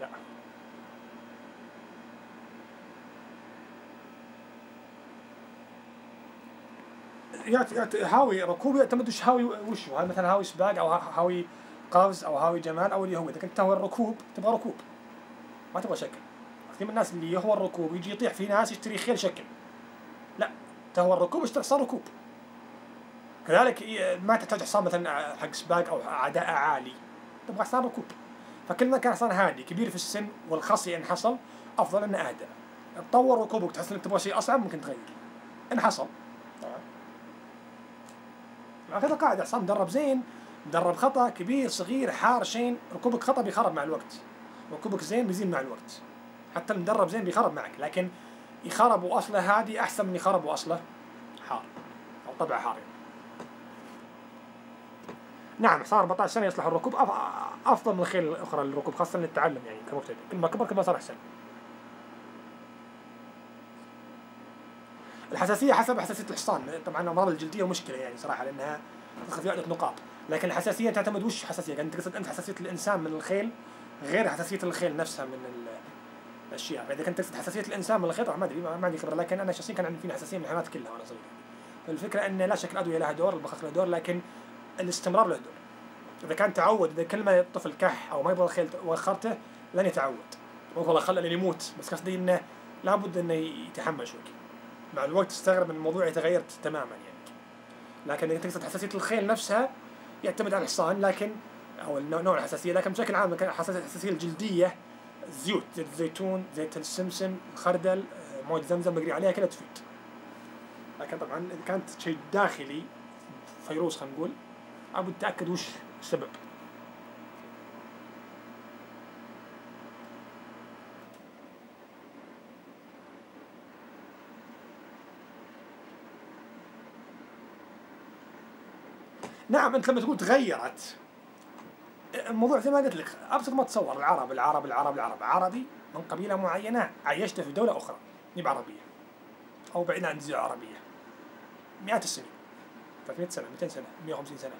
لا. يعتمد هاوي ركوب، يعتمد وش هاوي وشو، هل مثلا هاوي سباق او هاوي قفز او هاوي جمال او اللي هو. اذا كنت تهوى الركوب تبغى ركوب ما تبغى شكل. كثير من الناس اللي يهوى الركوب يجي يطيح، في ناس يشتري خيل شكل. لا، تهوى الركوب اشتري حصان ركوب. كذلك ما تحتاج حصان مثلا حق سباق او عداء عالي، تبغى حصان ركوب. فكل ما كان حصان هادي كبير في السن والخصي ان حصل افضل انه اهدى. تطور ركوبك تحس انك تبغى شيء اصعب ممكن تغير ان حصل. هذا قاعدة، حصان مدرب زين، مدرب خطأ، كبير صغير حار شين، ركوبك خطأ بيخرب مع الوقت، ركوبك زين بيزين مع الوقت. حتى المدرب زين بيخرب معك، لكن يخرب واصله هادي احسن من يخرب واصله حار او طبع حار. نعم، صار 14 سنة يصلح الركوب افضل من الخيل الاخرى للركوب، خاصة للتعلم يعني كمبتدئ، كل ما كبر كل ما صار احسن. الحساسية حسب حساسية الحصان، طبعا الأمراض الجلدية مشكلة يعني صراحة، لأنها تدخل فيها عدة نقاط، لكن الحساسية تعتمد وش حساسية؟ يعني تقصد أنت حساسية الإنسان من الخيل غير حساسية الخيل نفسها من الأشياء، فإذا كنت تقصد حساسية الإنسان من الخيل طبعا ما أدري، ما عندي خبرة، لكن أنا شخصيا كان عندي فيني حساسية من الحيوانات كلها وأنا صغير. فالفكرة أن لا شك الأدوية لها دور، البخاخ له دور، لكن الاستمرار له دور. إذا كان تعود، إذا كل ما الطفل كح أو ما يبغى الخيل وخرته لن يتعود، والله خله لين يموت، بس قصدي أنه لابد أنه يتحمل شوي. مع الوقت تستغرب من الموضوع يتغير تماما يعني. لكن اذا تقصد حساسيه الخيل نفسها يعتمد على الحصان، لكن او نوع الحساسيه، لكن بشكل عام الحساسيه الجلديه زيوت، زيت الزيتون، زيت السمسم، الخردل، مويه زمزم بقري عليها كلها تفيد. لكن طبعا اذا كانت شيء داخلي فيروس خلينا نقول، ابو اتاكد وش السبب. نعم، انت لما تقول تغيرت الموضوع زي ما قلت لك، ابسط ما تصور، العرب العرب العرب العرب، عربي من قبيله معينه عيشته في دوله اخرى مي بعربيه او بعيد عن الجزيره العربيه مئات السنين، 300 سنه، 200 سنه، 150 سنه،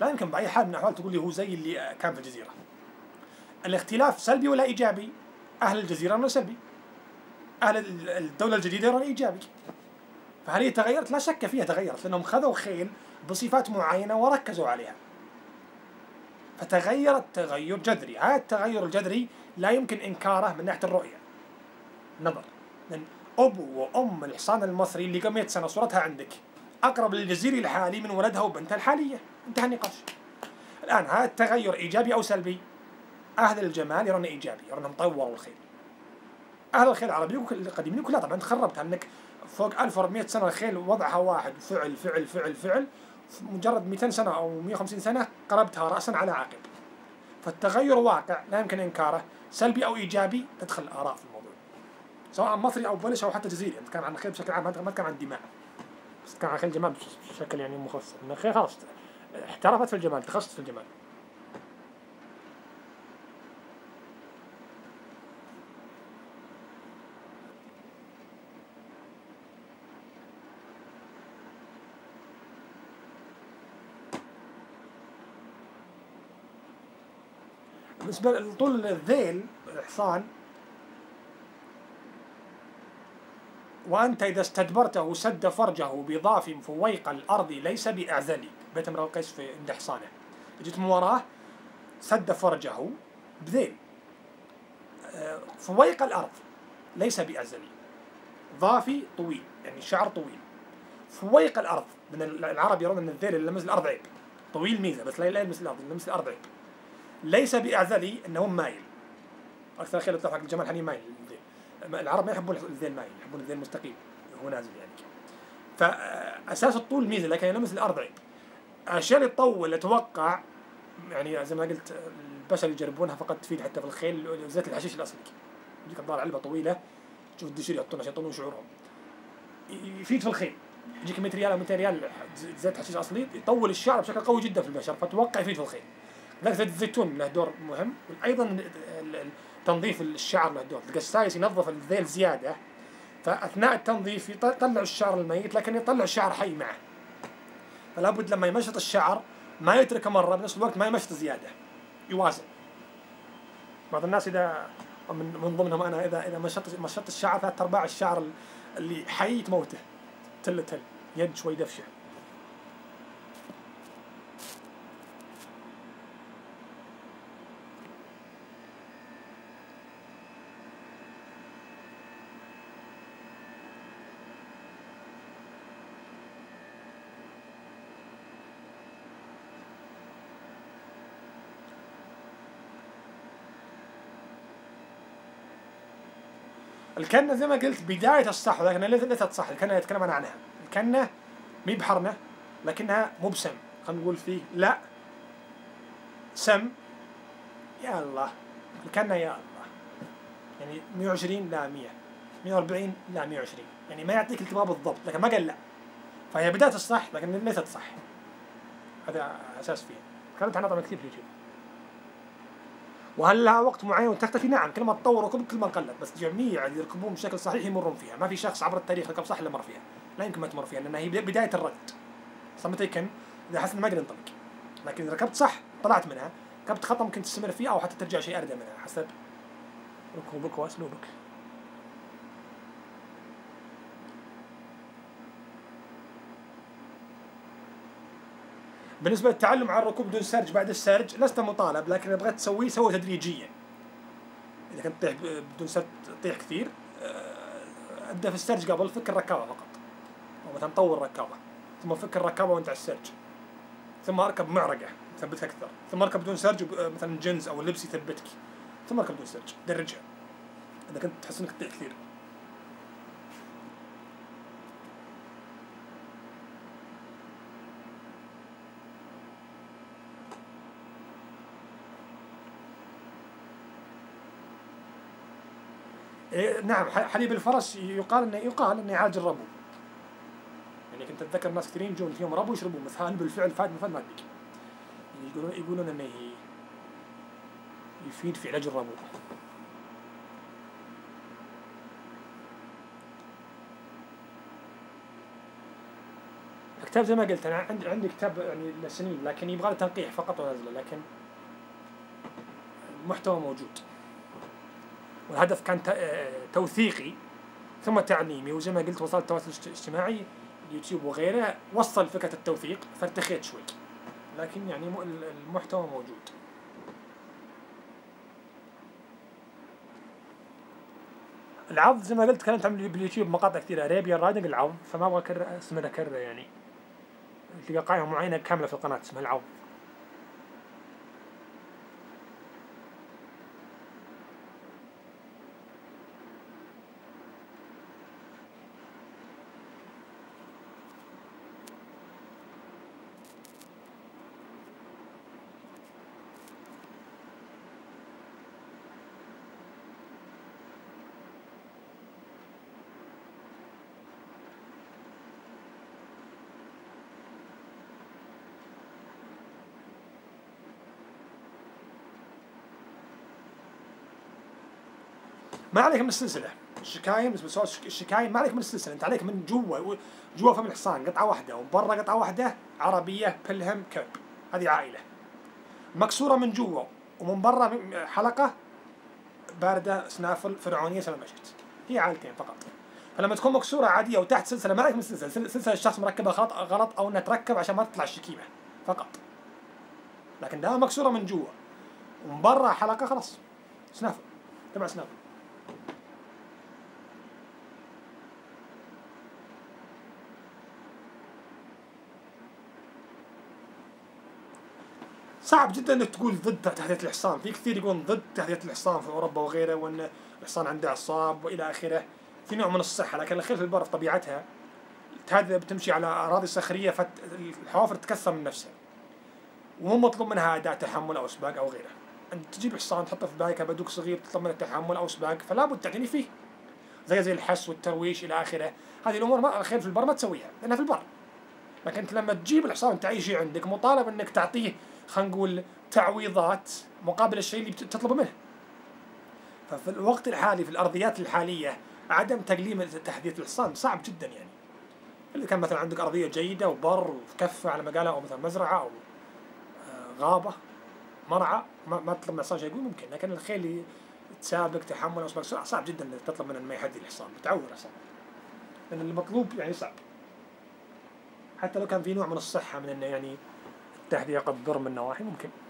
لا يمكن باي حال من الاحوال تقول لي هو زي اللي كان في الجزيره. الاختلاف سلبي ولا ايجابي؟ اهل الجزيره يرون سلبي، اهل الدوله الجديده يرون ايجابي. فهل هي تغيرت؟ لا شك فيها تغيرت، لانهم خذوا خيل بصفات معينه وركزوا عليها. فتغيرت تغير جذري، هذا التغير الجذري لا يمكن انكاره من ناحيه الرؤيه. نظر، لان ابو وام الحصان المصري اللي قبل 100 سنه صورتها عندك اقرب للجزيري الحالي من ولدها وبنتها الحاليه، انتهى النقاش. الان هذا التغير ايجابي او سلبي؟ اهل الجمال يرون ايجابي، يرونهم طوروا الخيل. اهل الخيل العربي القديمين كلها طبعا تخربتها، انك فوق 1400 سنه الخيل وضعها واحد، فعل فعل فعل فعل، مجرد 200 سنه او 150 سنه قلبتها راسا على عقب. فالتغير واقع لا يمكن انكاره، سلبي او ايجابي تدخل الاراء في الموضوع. سواء مصري او بولش او حتى جزيري، نتكلم عن الخيل بشكل عام، ما نتكلم عن دماء. بس نتكلم عن خيل الجمال بشكل يعني مخصص، ان الخيل خلاص احترفت في الجمال، تخصصت في الجمال. بالنسبة لطول الذيل الحصان، وأنت إذا استدبرته وسد فرجه بضاف فويق الأرض ليس بأعزلي، بيت امرؤ القيس في عند حصانه، جيت من وراه سد فرجه بذيل فويق الأرض ليس بأعزلي، ضافي طويل يعني شعر طويل، فويق الأرض. من العرب يرون أن الذيل اللي لمس الأرض عيب، طويل ميزة بس لا يلمس الأرض، اللي لمس الأرض عيب. ليس بأعذلي انه مايل، اكثر خيل يطلع حق الجمال حنين مايل. العرب ما يحبون الذيل مايل، يحبون الذيل مستقيم هو نازل يعني. فاساس الطول ميزه، لكن يلمس الارض عيب. الاشياء اللي تطول اتوقع يعني زي ما قلت البشر يجربونها فقط تفيد حتى في الخيل، زيت الحشيش الاصلي يجيك الظاهر علبه طويله، تشوف الدشير يحطون عشان يطولون شعورهم، يفيد في الخيل. يجيك 100 ريال او 200 ريال زيت حشيش اصلي يطول الشعر بشكل قوي جدا في البشر، فاتوقع يفيد في الخيل. لكن زيت الزيتون له دور مهم، وايضا تنظيف الشعر له دور، القسايس ينظف الذيل زياده، فاثناء التنظيف يطلع الشعر الميت، لكن يطلع الشعر حي معه. فلا بد لما يمشط الشعر ما يتركه مره، بنفس الوقت ما يمشط زياده، يوازن. بعض الناس إذا من ضمنهم أنا إذا مشطت الشعر 3/4 الشعر اللي حي تموته تل يد شوي دفشة. الكنة زي ما قلت بداية الصح، لكن ليست صح. الكنة يتكلم عنها، الكنة مي بحرمة لكنها مو بسم، خلينا نقول فيه لا سم. يا الله الكنة يا الله، يعني 120 لا 100، 140 لا 120، يعني ما يعطيك الكباب بالضبط، لكن ما قال لا، فهي بداية الصح لكن ليست صح. هذا أساس فيها. تكلمت عنها طبعا كثير في اليوتيوب. وهل لها وقت معين وتختفي؟ نعم، كل ما تطور ركوب كل ما قلت، بس جميع اللي يركبون بشكل صحيح يمرون فيها، ما في شخص عبر التاريخ ركب صح الا مر فيها، لا يمكن ما تمر فيها لانها هي بدايه الركض. صار متى كان؟ اذا حسيت ما اقدر انطلق، لكن اذا ركبت صح طلعت منها، ركبت خطا ممكن تستمر فيها او حتى ترجع شيء اردى منها حسب ركوبك واسلوبك. بالنسبة للتعلم على الركوب بدون سرج بعد السرج لست مطالب، لكن إذا بغيت تسويه سويه تدريجيا. إذا كنت تطيح بدون سرج تطيح كثير، ابدأ في السرج قبل، فك الركابة فقط، أو مثلا طور الركابة ثم فك الركابة وأنت على السرج، ثم أركب معرقة ثبتها أكثر، ثم أركب بدون سرج مثلا جنز أو لبس يثبتك، ثم أركب بدون سرج درجها إذا كنت تحس إنك تطيح كثير. نعم، حليب الفرس يقال انه يعالج الربو، يعني كنت اتذكر ناس كثيرين يجون فيهم ربو يشربون، بس هل بالفعل فاد ما بيك، يعني يقولون انه يفيد في علاج الربو. الكتاب زي ما قلت انا عندي كتاب يعني لسنين، لكن يبغى له تنقيح فقط ونزله، لكن المحتوى موجود. والهدف كان توثيقي ثم تعليمي، وزي ما قلت وصلت التواصل الاجتماعي اليوتيوب وغيره وصل فكرة التوثيق، فارتخيت شوي، لكن يعني المحتوى موجود. العض زي ما قلت تكلمت عن باليوتيوب مقاطع كثيرة، اريبيان رايدنج العض، فما ابغى اكرر يعني تلقى قائمة معينة كاملة في القناة اسمها العض. ما عليك من السلسلة، الشكاية بالنسبة لسؤال الشكاية ما عليك من السلسلة، أنت عليك من جوا فم الحصان قطعة واحدة، ومن برا قطعة واحدة، عربية بلهم كب، هذه عائلة. مكسورة من جوا ومن برا حلقة باردة سنافل فرعونية سلمشت، هي عائلتين فقط. فلما تكون مكسورة عادية وتحت سلسلة ما عليك من السلسلة، سلسلة الشخص مركبها غلط أو أنها تركب عشان ما تطلع الشكيمة فقط. لكن دام مكسورة من جوا ومن برا حلقة خلاص سنافل تبع سنافل. صعب جدا انك تقول ضد تحذية الحصان، في كثير يقولون ضد تحذية الحصان في اوروبا وغيره، وان الحصان عنده اعصاب والى اخره، في نوع من الصحه، لكن الخيل في البر في طبيعتها هذا بتمشي على اراضي صخريه فالحوافر تتكسر من نفسها، ومو مطلوب منها اداء تحمل او سباق او غيره. انت تجيب حصان تحطه في بايكه بدوك صغير تطلب منه تحمل او سباق، فلا بد تعتني فيه زي الحس والترويش الى اخره، هذه الامور ما الخيل في البر ما تسويها لانها في البر. لكن انت لما تجيب الحصان تعيشه عندك مطالب انك تعطيه خلينا نقول تعويضات مقابل الشيء اللي تطلبه منه. ففي الوقت الحالي في الارضيات الحاليه عدم تقليل تحذية الحصان صعب جدا، يعني اللي كان مثلا عندك ارضيه جيده وبر وكفه على ما قالوا، او مثلا مزرعه او غابه مرعى ما تطلب معصاجة يقول ممكن، لكن الخيل تسابق تحمل أصبغ سرعة صعب جدا إنك تطلب منه ما يهدي الحصان، بتعور الحصان لأن المطلوب يعني صعب، حتى لو كان في نوع من الصحة من إنه يعني التهدئة قد ضر من نواحي ممكن.